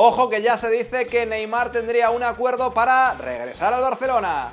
Ojo que ya se dice que Neymar tendría un acuerdo para regresar al Barcelona.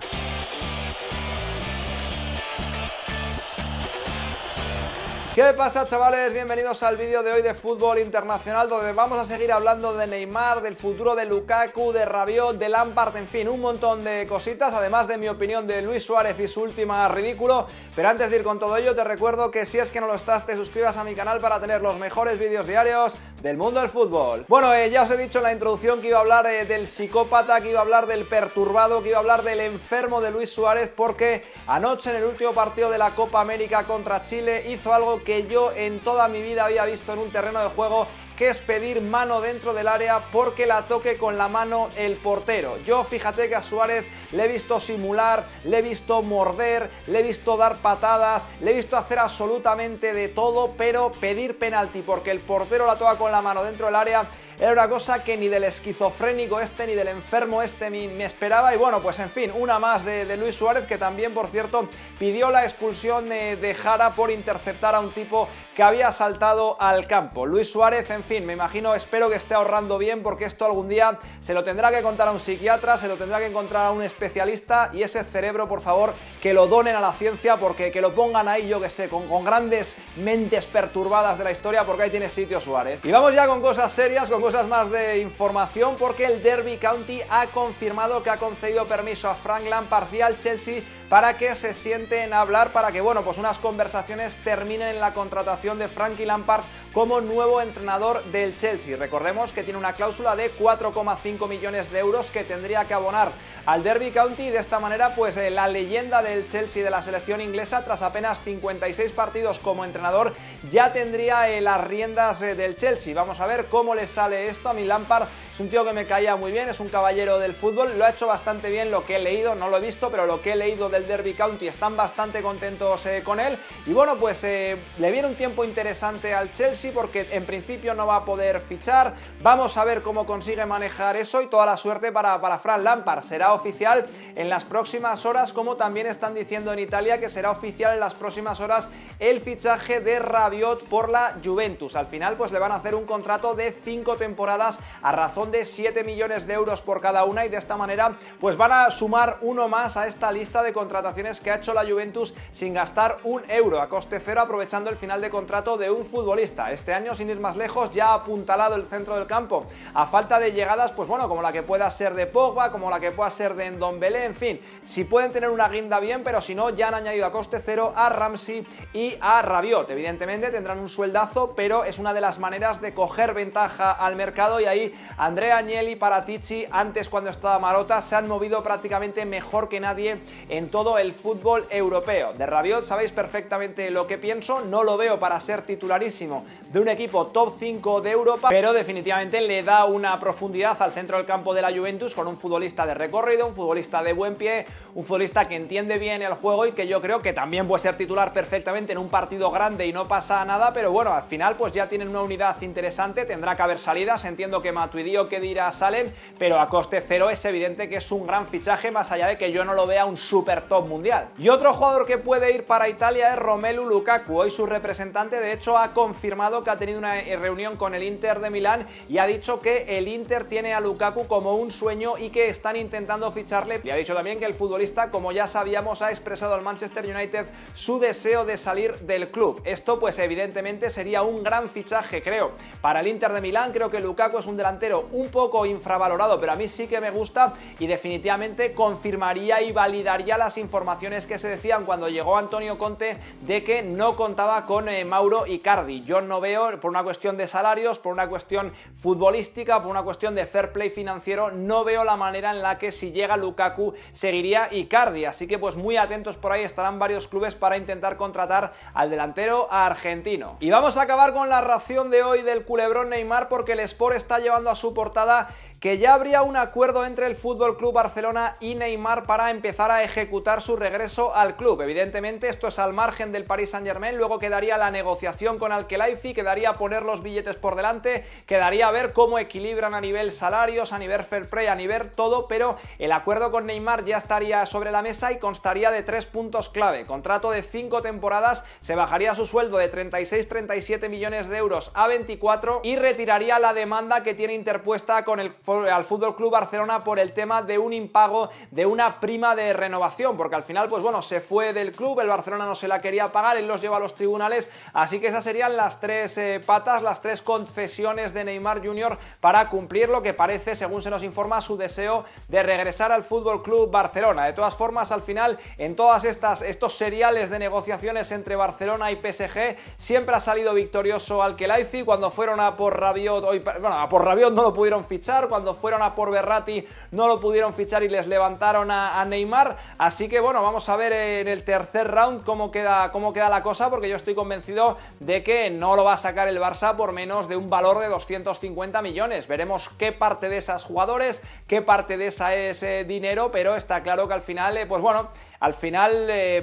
¿Qué pasa, chavales? Bienvenidos al vídeo de hoy de fútbol internacional, donde vamos a seguir hablando de Neymar, del futuro de Lukaku, de Rabiot, de Lampard, en fin, un montón de cositas, además de mi opinión de Luis Suárez y su última ridículo. Pero antes de ir con todo ello, te recuerdo que si es que no lo estás, te suscribas a mi canal para tener los mejores vídeos diarios del mundo del fútbol. Bueno, ya os he dicho en la introducción que iba a hablar del psicópata, que iba a hablar del perturbado, que iba a hablar del enfermo de Luis Suárez, porque anoche en el último partido de la Copa América contra Chile hizo algo que yo en toda mi vida había visto en un terreno de juego, que es pedir mano dentro del área porque la toque con la mano el portero. Yo, fíjate que a Suárez le he visto simular, le he visto morder, le he visto dar patadas, le he visto hacer absolutamente de todo, pero pedir penalti porque el portero la toca con la mano dentro del área era una cosa que ni del esquizofrénico este, ni del enfermo este me esperaba. Y bueno, pues en fin, una más de Luis Suárez, que también, por cierto, pidió la expulsión de Jara por interceptar a un tipo que había saltado al campo. Luis Suárez, en fin, me imagino, espero que esté ahorrando bien, porque esto algún día se lo tendrá que contar a un psiquiatra, se lo tendrá que encontrar a un especialista, y ese cerebro, por favor, que lo donen a la ciencia, porque que lo pongan ahí, yo que sé, con grandes mentes perturbadas de la historia, porque ahí tiene sitio Suárez. Y vamos ya con cosas serias, con cosas más de información, porque el Derby County ha confirmado que ha concedido permiso a Frank Lampard y al Chelsea para que se sienten a hablar, para que, bueno, pues unas conversaciones terminen en la contratación de Frankie Lampard como nuevo entrenador del Chelsea. Recordemos que tiene una cláusula de 4,5 millones de euros que tendría que abonar al Derby County, y de esta manera, pues la leyenda del Chelsea, de la selección inglesa, tras apenas 56 partidos como entrenador, ya tendría las riendas del Chelsea. Vamos a ver cómo le sale esto. A mi Lampard es un tío que me caía muy bien, es un caballero del fútbol, lo ha hecho bastante bien, lo que he leído, no lo he visto, pero lo que he leído del Derby County están bastante contentos con él, y bueno, pues le viene un tiempo interesante al Chelsea, porque en principio no va a poder fichar. Vamos a ver cómo consigue manejar eso, y toda la suerte para Frank Lampard. Será oficial en las próximas horas, como también están diciendo en Italia que será oficial en las próximas horas el fichaje de Rabiot por la Juventus. Al final, pues le van a hacer un contrato de 5 temporadas a razón de 7 millones de euros por cada una, y de esta manera pues van a sumar uno más a esta lista de contrataciones que ha hecho la Juventus sin gastar un euro, a coste cero, aprovechando el final de contrato de un futbolista. Este año, sin ir más lejos, ya ha apuntalado el centro del campo, a falta de llegadas, pues bueno, como la que pueda ser de Pogba, como la que pueda ser de Ndombele, en fin, si pueden tener una guinda bien, pero si no, ya han añadido a coste cero a Ramsey y a Rabiot. Evidentemente tendrán un sueldazo, pero es una de las maneras de coger ventaja al mercado, y ahí Andrea Agnelli, Paratici, antes cuando estaba Marotta, se han movido prácticamente mejor que nadie en todo el fútbol europeo. De Rabiot sabéis perfectamente lo que pienso, no lo veo para ser titularísimo de un equipo top 5 de Europa, pero definitivamente le da una profundidad al centro del campo de la Juventus, con un futbolista de recorrido, un futbolista de buen pie, un futbolista que entiende bien el juego, y que yo creo que también puede ser titular perfectamente en un partido grande y no pasa nada. Pero bueno, al final pues ya tienen una unidad interesante, tendrá que haber salidas, entiendo que Matuidi o Kedira salen, pero a coste cero es evidente que es un gran fichaje, más allá de que yo no lo vea un super top mundial. Y otro jugador que puede ir para Italia es Romelu Lukaku. Hoy su representante, de hecho, ha confirmado que ha tenido una reunión con el Inter de Milán, y ha dicho que el Inter tiene a Lukaku como un sueño y que están intentando ficharle. Y ha dicho también que el futbolista, como ya sabíamos, ha expresado al Manchester United su deseo de salir del club. Esto pues evidentemente sería un gran fichaje, creo, para el Inter de Milán. Creo que Lukaku es un delantero un poco infravalorado, pero a mí sí que me gusta, y definitivamente confirmaría y validaría las informaciones que se decían cuando llegó Antonio Conte de que no contaba con Mauro Icardi. Yo no veo, por una cuestión de salarios, por una cuestión futbolística, por una cuestión de fair play financiero, no veo la manera en la que, si llega Lukaku, seguiría Icardi. Así que pues muy atentos por ahí, estarán varios clubes para intentar contratar al delantero argentino. Y vamos a acabar con la ración de hoy del culebrón Neymar, porque el Sport está llevando a su portada que ya habría un acuerdo entre el FC Barcelona y Neymar para empezar a ejecutar su regreso al club. Evidentemente esto es al margen del Paris Saint-Germain, luego quedaría la negociación con Al-Khelaifi, quedaría poner los billetes por delante, quedaría ver cómo equilibran a nivel salarios, a nivel fair play, a nivel todo, pero el acuerdo con Neymar ya estaría sobre la mesa y constaría de 3 puntos clave: contrato de 5 temporadas, se bajaría su sueldo de 36-37 millones de euros a 24 y retiraría la demanda que tiene interpuesta con el FC Barcelona por el tema de un impago de una prima de renovación, porque al final pues bueno, se fue del club, el Barcelona no se la quería pagar, él los lleva a los tribunales, así que esas serían las 3 patas, las 3 concesiones de Neymar Junior para cumplir lo que parece, según se nos informa, su deseo de regresar al FC Barcelona. De todas formas, al final, en todas estos seriales de negociaciones entre Barcelona y PSG, siempre ha salido victorioso Al-Khelaifi. Cuando fueron a por Rabiot, a por Rabiot no lo pudieron fichar, cuando fueron a por Verratti no lo pudieron fichar y les levantaron a Neymar, así que bueno, vamos a ver en el tercer round cómo queda la cosa, porque yo estoy convencido de que no lo va a sacar el Barça por menos de un valor de 250 millones, veremos qué parte de esas jugadores, qué parte de esa es dinero, pero está claro que al final,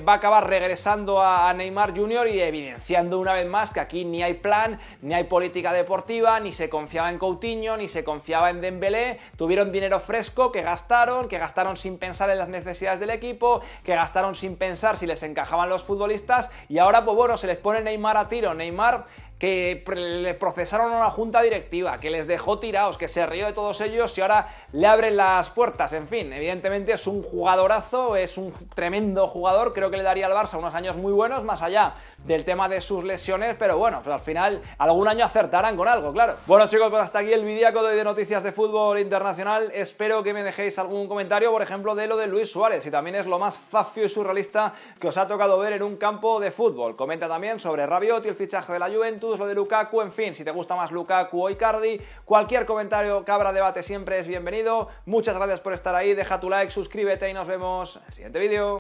va a acabar regresando a Neymar Junior y evidenciando una vez más que aquí ni hay plan, ni hay política deportiva, ni se confiaba en Coutinho, ni se confiaba en Dembélé, tuvieron dinero fresco que gastaron sin pensar en las necesidades del equipo, que gastaron sin pensar si les encajaban los futbolistas, y ahora pues bueno, se les pone Neymar a tiro, Neymar que le procesaron a una junta directiva, que les dejó tirados, que se rió de todos ellos y ahora le abren las puertas. En fin, evidentemente es un jugadorazo, es un tremendo jugador, creo que le daría al Barça unos años muy buenos, más allá del tema de sus lesiones, pero bueno, pues al final algún año acertarán con algo, claro. Bueno chicos, pues hasta aquí el videaco de noticias de fútbol internacional, espero que me dejéis algún comentario, por ejemplo, de lo de Luis Suárez, y también es lo más zafio y surrealista que os ha tocado ver en un campo de fútbol. Comenta también sobre Rabiot y el fichaje de la Juventus, lo de Lukaku, en fin, si te gusta más Lukaku o Icardi, cualquier comentario que abra debate siempre es bienvenido. Muchas gracias por estar ahí, deja tu like, suscríbete y nos vemos en el siguiente vídeo.